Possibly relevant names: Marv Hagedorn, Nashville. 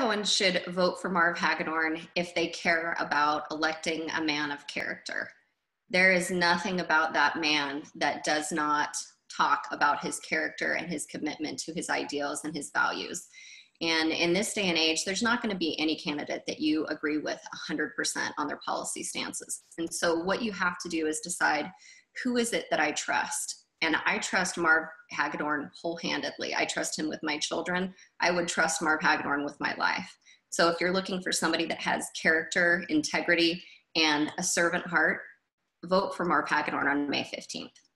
everyone should vote for Marv Hagedorn if they care about electing a man of character. There is nothing about that man that does not talk about his character and his commitment to his ideals and his values. And in this day and age, there's not going to be any candidate that you agree with 100% on their policy stances. And so what you have to do is decide, who is it that I trust? And I trust Marv Hagedorn wholeheartedly. I trust him with my children. I would trust Marv Hagedorn with my life. So if you're looking for somebody that has character, integrity, and a servant heart, vote for Marv Hagedorn on May 15th.